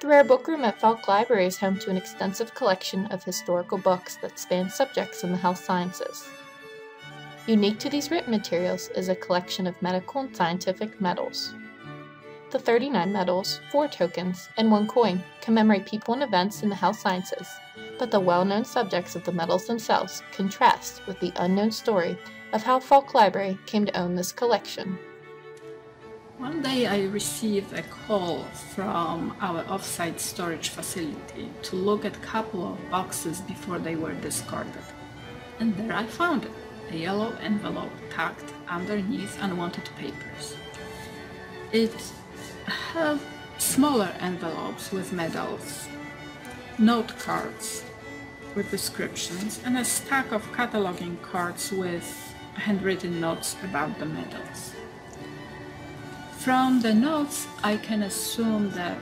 The Rare Book Room at Falk Library is home to an extensive collection of historical books that span subjects in the health sciences. Unique to these written materials is a collection of medical and scientific medals. The 39 medals, 4 tokens, and 1 coin commemorate people and events in the health sciences, but the well-known subjects of the medals themselves contrast with the unknown story of how Falk Library came to own this collection. One day I received a call from our off-site storage facility to look at a couple of boxes before they were discarded. And there I found it, a yellow envelope tucked underneath unwanted papers. It held smaller envelopes with medals, note cards with descriptions, and a stack of cataloging cards with handwritten notes about the medals. From the notes, I can assume that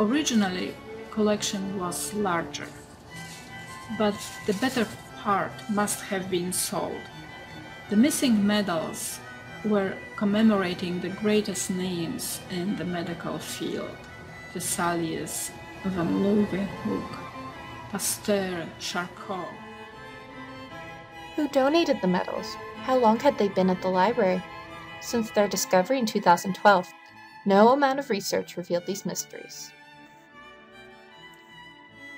originally the collection was larger, but the better part must have been sold. The missing medals were commemorating the greatest names in the medical field: Vesalius, Van Leeuwenhoek, Pasteur, Charcot. Who donated the medals? How long had they been at the library? Since their discovery in 2012, no amount of research revealed these mysteries.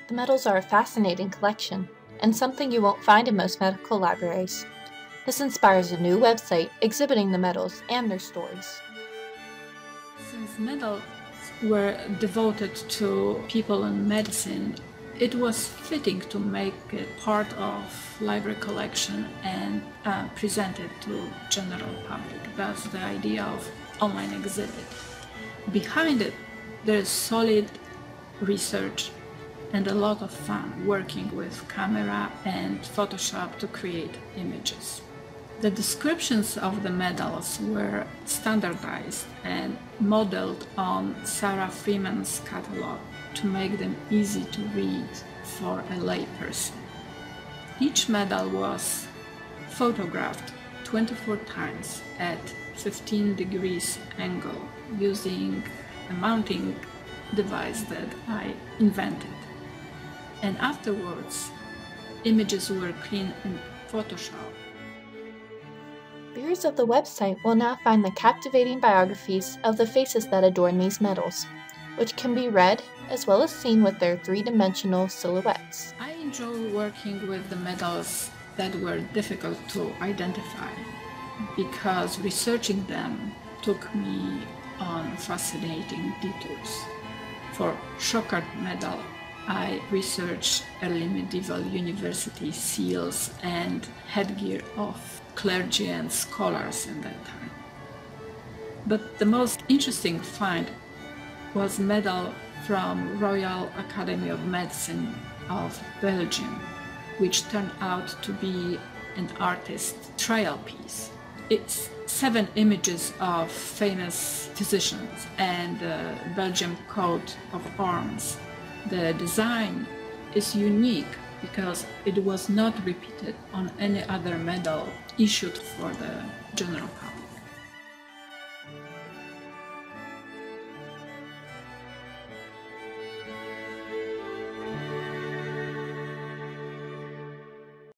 The medals are a fascinating collection, and something you won't find in most medical libraries. This inspires a new website exhibiting the medals and their stories. Since medals were devoted to people in medicine, it was fitting to make it part of library collection and present it to general public. That's the idea of online exhibit. Behind it, there is solid research and a lot of fun working with camera and Photoshop to create images. The descriptions of the medals were standardized and modeled on Sarah Freeman's catalog to make them easy to read for a layperson. Each medal was photographed 24 times at 15 degrees angle using a mounting device that I invented. And afterwards, images were cleaned in Photoshop. Viewers of the website will now find the captivating biographies of the faces that adorn these medals, which can be read as well as seen with their three-dimensional silhouettes. I enjoy working with the medals that were difficult to identify because researching them took me on fascinating detours. For Schockart medal, I researched early medieval university seals and headgear of clergy and scholars in that time. But the most interesting find was medal from Royal Academy of Medicine of Belgium, which turned out to be an artist's trial piece. It's 7 images of famous physicians and the Belgian coat of arms. The design is unique because it was not repeated on any other medal issued for the general public.